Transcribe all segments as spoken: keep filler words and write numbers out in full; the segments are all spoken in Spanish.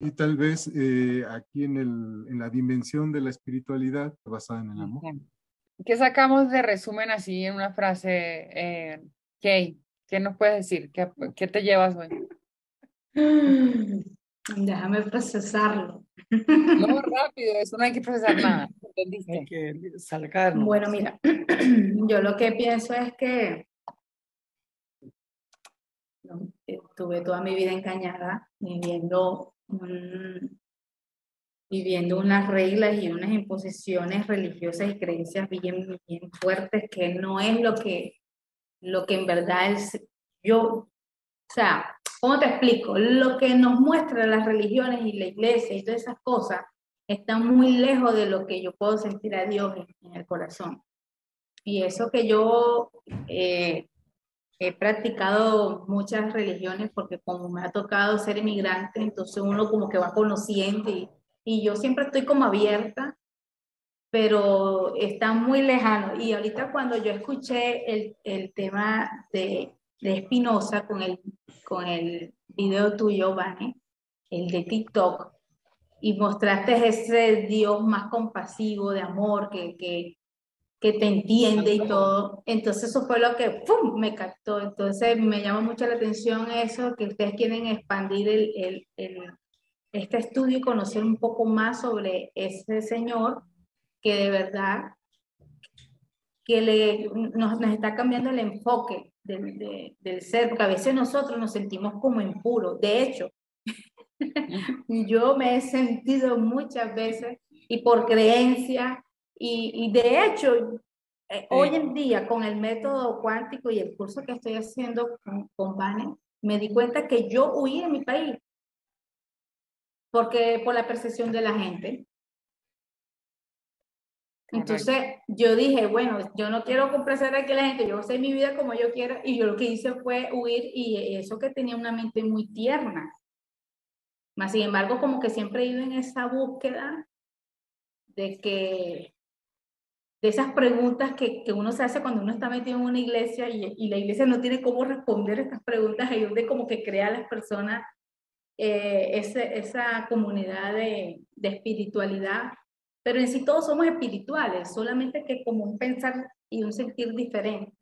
Y tal vez eh, aquí en, el, en la dimensión de la espiritualidad basada en el amor. ¿Qué sacamos de resumen así en una frase, eh, Kay? ¿Qué nos puedes decir? ¿Qué, qué te llevas hoy? Déjame procesarlo. No, rápido, eso no hay que procesar nada. ¿Entendiste? Hay que sacarlo. Bueno, mira, yo lo que pienso es que estuve toda mi vida engañada, viviendo, um, viviendo unas reglas y unas imposiciones religiosas y creencias bien, bien fuertes, que no es lo que, lo que en verdad es. Yo, o sea, ¿cómo te explico? Lo que nos muestran las religiones y la iglesia y todas esas cosas están muy lejos de lo que yo puedo sentir a Dios en, en el corazón. Y eso que yo... Eh, He practicado muchas religiones porque como me ha tocado ser inmigrante, entonces uno como que va conociendo y, y yo siempre estoy como abierta, pero está muy lejano. Y ahorita cuando yo escuché el, el tema de, de Espinosa con el, con el video tuyo, Vane, el de TikTok, y mostraste ese Dios más compasivo, de amor, que... que que te entiende y todo, entonces eso fue lo que ¡pum! Me captó. Entonces me llama mucho la atención eso, que ustedes quieren expandir el, el, el, este estudio y conocer un poco más sobre ese señor que de verdad que le, nos, nos está cambiando el enfoque del, de, del ser, porque a veces nosotros nos sentimos como impuros. De hecho, yo me he sentido muchas veces y por creencia. Y, y de hecho, eh, sí. Hoy en día, con el método cuántico y el curso que estoy haciendo con, con Vane, me di cuenta que yo huí de mi país porque por la percepción de la gente. Entonces, Correcto. Yo dije, bueno, yo no quiero complacer a que la gente, yo sé mi vida como yo quiera, y yo lo que hice fue huir, y eso que tenía una mente muy tierna. Mas, sin embargo, como que siempre he ido en esa búsqueda de que... de esas preguntas que, que uno se hace cuando uno está metido en una iglesia y, y la iglesia no tiene cómo responder estas preguntas, ahí donde como que crea a las personas eh, ese, esa comunidad de, de espiritualidad. Pero en sí todos somos espirituales, solamente que como un pensar y un sentir diferente.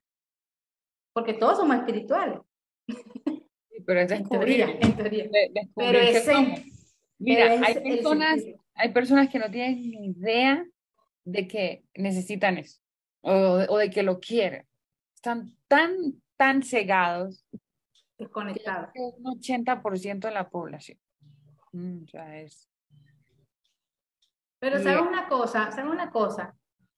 Porque todos somos espirituales. Sí, pero es descubrir. En teoría, en teoría. De, descubrir pero ese, Mira, pero hay, personas, hay personas que no tienen ni idea de que necesitan eso, o, o de que lo quieren. Están tan, tan cegados, desconectados. Es un ochenta por ciento de la población. Mm, o sea, es... Pero ¿sabes una cosa? ¿Sabes una cosa?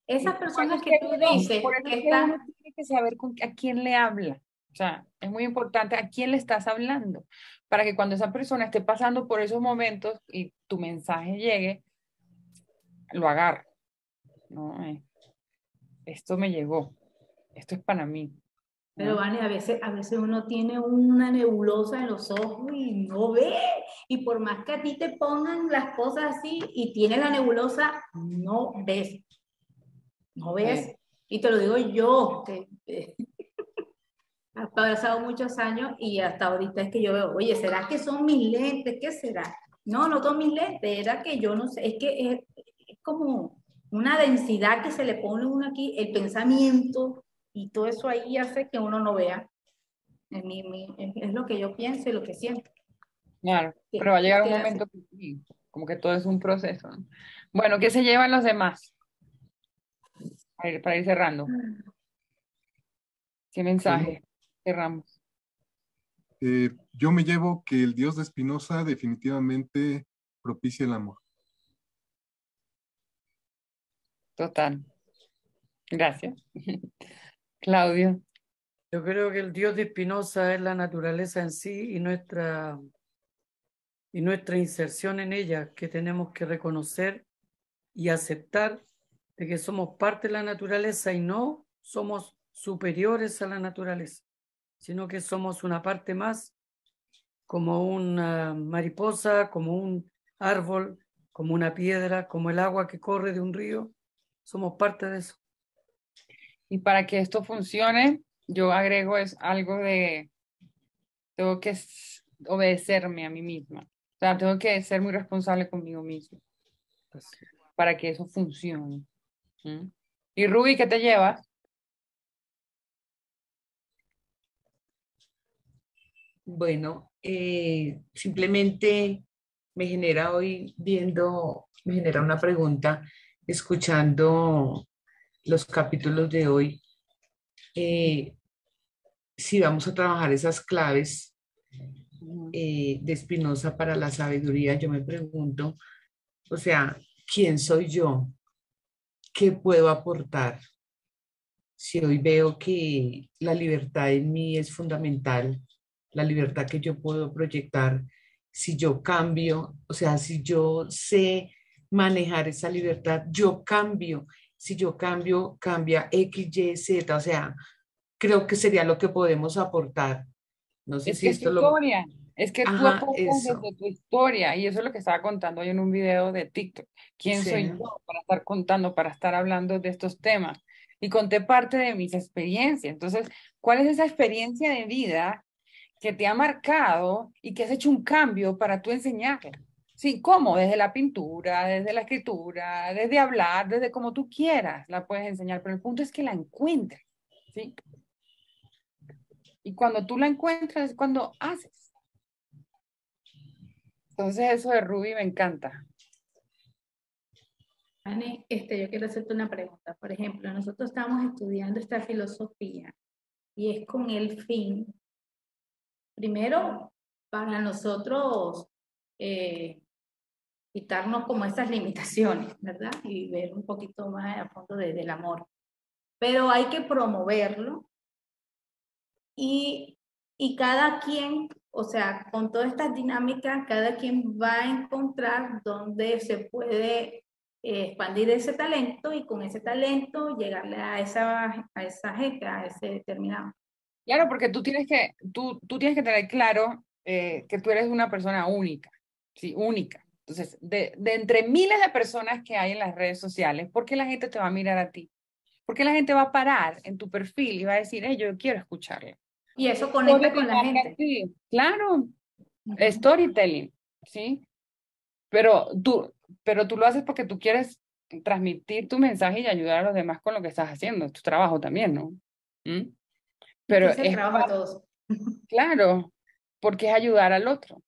Esas personas que tú dices... Por eso están... uno tiene que saber con, a quién le habla. O sea, es muy importante a quién le estás hablando, para que cuando esa persona esté pasando por esos momentos y tu mensaje llegue, lo agarre. No, eh. Esto me llegó, esto es para mí. Pero Vane, a veces, a veces uno tiene una nebulosa en los ojos y no ve, y por más que a ti te pongan las cosas así y tienes la nebulosa, no ves, no ves, sí. Y te lo digo yo, que eh, ha pasado muchos años y hasta ahorita es que yo veo, oye, ¿será que son mis lentes? ¿Qué será? No, no son mis lentes, era que yo no sé, es que es, es como... una densidad que se le pone uno aquí, el pensamiento y todo eso ahí hace que uno no vea. Es, mi, mi, es lo que yo pienso y lo que siento. Claro, pero va a llegar un momento que, como que todo es un proceso, ¿no? Bueno, ¿qué se llevan los demás? Para ir, para ir cerrando. ¿Qué mensaje? Cerramos. Eh, yo me llevo que el Dios de Espinosa definitivamente propicia el amor. Total. Gracias. Claudio. Yo creo que el Dios de Espinosa es la naturaleza en sí y nuestra, y nuestra inserción en ella, que tenemos que reconocer y aceptar de que somos parte de la naturaleza y no somos superiores a la naturaleza, sino que somos una parte más, como una mariposa, como un árbol, como una piedra, como el agua que corre de un río. Somos parte de eso. Y para que esto funcione, yo agrego es algo de, tengo que obedecerme a mí misma. O sea, tengo que ser muy responsable conmigo mismo para que eso funcione. ¿Mm? ¿Y Ruby, qué te llevas? Bueno, eh, simplemente me genera hoy viendo, me genera una pregunta, escuchando los capítulos de hoy. Eh, si vamos a trabajar esas claves eh, de Spinoza para la sabiduría, yo me pregunto, o sea, ¿quién soy yo? ¿Qué puedo aportar? Si hoy veo que la libertad en mí es fundamental, la libertad que yo puedo proyectar, si yo cambio, o sea, si yo sé manejar esa libertad, yo cambio, si yo cambio, cambia X, Y, Z, o sea, creo que sería lo que podemos aportar. No sé es si que esto es tu historia, lo... es que Ajá, tú aportas eso. Desde tu historia, y eso es lo que estaba contando yo en un video de TikTok, ¿quién sí. soy yo para estar contando, para estar hablando de estos temas? Y conté parte de mis experiencias, entonces, ¿cuál es esa experiencia de vida que te ha marcado y que has hecho un cambio para tú enseñarla? Sí, ¿cómo? Desde la pintura, desde la escritura, desde hablar, desde como tú quieras la puedes enseñar, pero el punto es que la encuentres, ¿sí? Y cuando tú la encuentras es cuando haces. Entonces eso de Ruby me encanta. Anne, este, yo quiero hacerte una pregunta. Por ejemplo, nosotros estamos estudiando esta filosofía y es con el fin... Primero, para nosotros eh, quitarnos como esas limitaciones, ¿verdad? Y ver un poquito más a fondo de, del amor. Pero hay que promoverlo y, y cada quien, o sea, con todas estas dinámicas, cada quien va a encontrar dónde se puede eh, expandir ese talento y con ese talento llegarle a esa, a esa gente, a ese determinado. Claro, porque tú tienes que, tú, tú tienes que tener claro eh, que tú eres una persona única, sí, única. Entonces, de, de entre miles de personas que hay en las redes sociales, ¿por qué la gente te va a mirar a ti? ¿Por qué la gente va a parar en tu perfil y va a decir, hey, yo quiero escucharle? Y eso conecta con la gente. Sí, claro, uh-huh. Storytelling, ¿sí? Pero tú, pero tú lo haces porque tú quieres transmitir tu mensaje y ayudar a los demás con lo que estás haciendo, es tu trabajo también, ¿no? ¿Mm? Pero es para, todos. Claro, porque es ayudar al otro,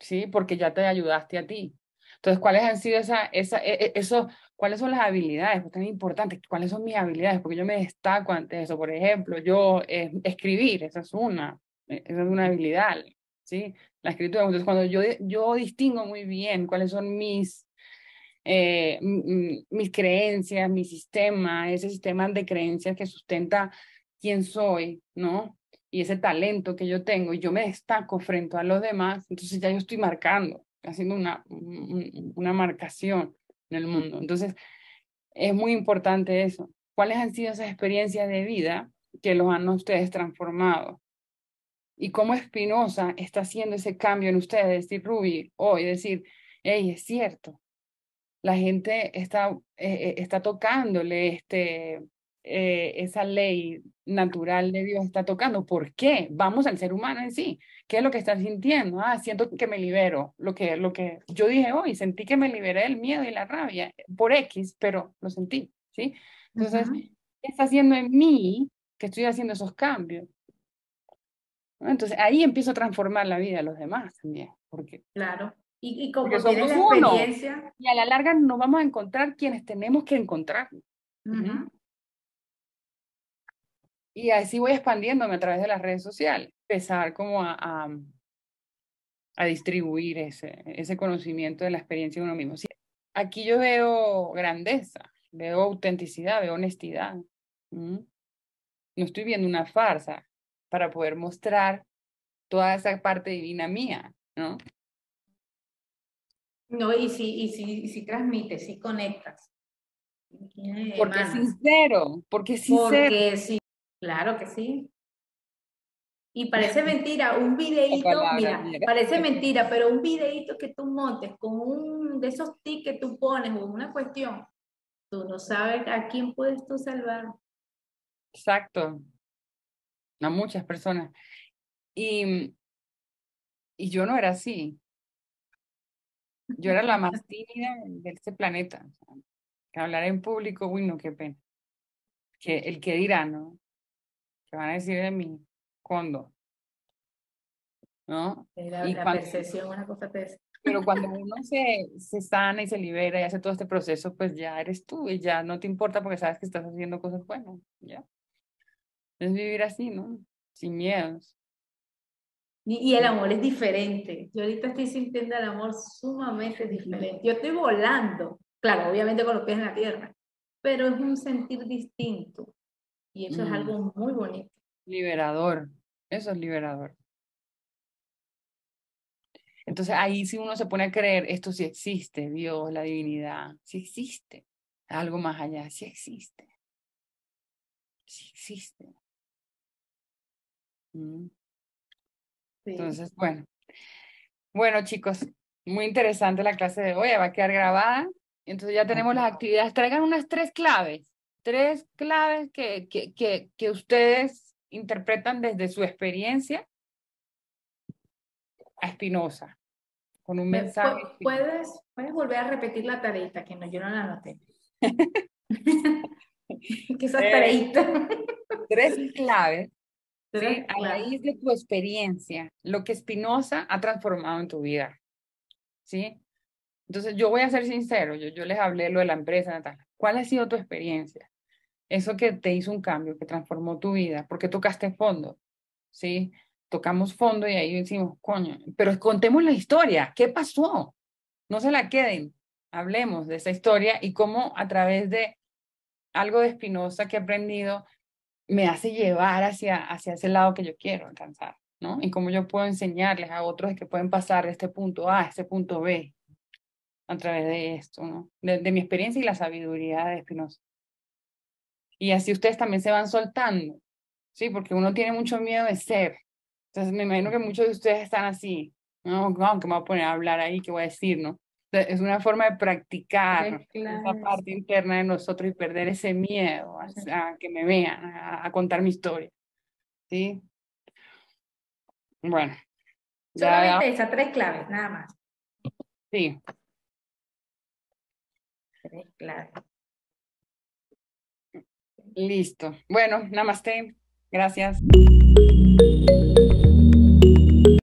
¿sí? Porque ya te ayudaste a ti. Entonces, ¿cuáles han sido esa, esa, eso, cuáles son las habilidades? Pues tan importante, ¿cuáles son mis habilidades? Porque yo me destaco ante eso. Por ejemplo, yo eh, escribir, esa es una, esa es una habilidad, ¿sí? La escritura. Entonces, cuando yo, yo distingo muy bien cuáles son mis, eh, mis creencias, mi sistema, ese sistema de creencias que sustenta quién soy, ¿no? Y ese talento que yo tengo, y yo me destaco frente a los demás, entonces ya yo estoy marcando, haciendo una, una marcación en el mundo. Entonces, es muy importante eso. ¿Cuáles han sido esas experiencias de vida que los han ustedes transformado? ¿Y cómo Spinoza está haciendo ese cambio en ustedes? Decir, Ruby, hoy, decir, hey, es cierto, la gente está, eh, está tocándole este... Eh, esa ley natural de Dios está tocando. ¿Por qué? Vamos al ser humano en sí. ¿Qué es lo que estás sintiendo? Ah, siento que me libero. Lo que, lo que yo dije hoy, sentí que me liberé del miedo y la rabia por X, pero lo sentí, ¿sí? Entonces, uh-huh. ¿Qué está haciendo en mí que estoy haciendo esos cambios? Entonces, ahí empiezo a transformar la vida de los demás también. Porque, claro. Y, y como tienes la experiencia. Uno, y a la larga nos vamos a encontrar quienes tenemos que encontrar. Uh-huh. Uh-huh. Y así voy expandiéndome a través de las redes sociales, empezar como a, a, a distribuir ese, ese conocimiento de la experiencia de uno mismo. Aquí yo veo grandeza, veo autenticidad, veo honestidad. ¿Mm? No estoy viendo una farsa para poder mostrar toda esa parte divina mía, ¿no? No, y si, y si, y si transmites, si conectas. Eh, porque es sincero, porque es sincero. Porque sí. Claro que sí. Y parece mentira, un videíto, mira, parece mentira, pero un videíto que tú montes con un de esos tics que tú pones o una cuestión, tú no sabes a quién puedes tú salvar. Exacto. A muchas personas. Y, y yo no era así. Yo era la más tímida de este planeta. O sea, que hablar en público, uy, no, qué pena. Que, el que dirá, ¿no? ¿Qué van a decir de mí? ¿Cuándo? ¿No? La, y la cuando, percepción, una cosa que es. Pero cuando uno se, se sana y se libera y hace todo este proceso, pues ya eres tú y ya no te importa porque sabes que estás haciendo cosas buenas, ¿ya? Es vivir así, ¿no? Sin miedos. Y, y el amor es diferente. Yo ahorita estoy sintiendo el amor sumamente diferente. Yo estoy volando, claro, obviamente con los pies en la tierra, pero es un sentir distinto. Y eso mm. es algo muy bonito. Liberador. Eso es liberador. Entonces ahí si uno se pone a creer, esto sí existe, Dios, la divinidad, sí existe. Algo más allá, sí existe. Sí existe. Mm. Sí. Entonces, bueno. Bueno, chicos, muy interesante la clase de hoy, va a quedar grabada. Entonces ya tenemos las actividades. Traigan unas tres claves, tres claves que, que, que, que ustedes interpretan desde su experiencia a Espinosa, con un mensaje. ¿Puedes, puedes volver a repetir la tareita, que no, yo no la anoté? Que esas tareitas. Tres claves, tres ¿sí? claves. A raíz de tu experiencia, lo que Espinosa ha transformado en tu vida, ¿sí? Entonces, yo voy a ser sincero, yo, yo les hablé lo de la empresa, Natalia. ¿Cuál ha sido tu experiencia? Eso que te hizo un cambio, que transformó tu vida, porque tocaste fondo, ¿sí? Tocamos fondo y ahí decimos, coño, pero contemos la historia, ¿qué pasó? No se la queden, hablemos de esa historia y cómo a través de algo de Espinosa que he aprendido me hace llevar hacia, hacia ese lado que yo quiero alcanzar, ¿no? Y cómo yo puedo enseñarles a otros que pueden pasar de este punto A a este punto B, a través de esto, ¿no? De, de mi experiencia y la sabiduría de Espinosa. Y así ustedes también se van soltando, ¿sí? Porque uno tiene mucho miedo de ser. Entonces me imagino que muchos de ustedes están así, ¿no? No, que me voy a poner a hablar ahí, ¿qué voy a decir, no? Entonces, es una forma de practicar esa parte interna de nosotros y perder ese miedo a, a que me vean, a, a contar mi historia, ¿sí? Bueno. Solamente ya... esas tres claves, nada más. Sí. Claro. Listo. Bueno, namaste. Gracias.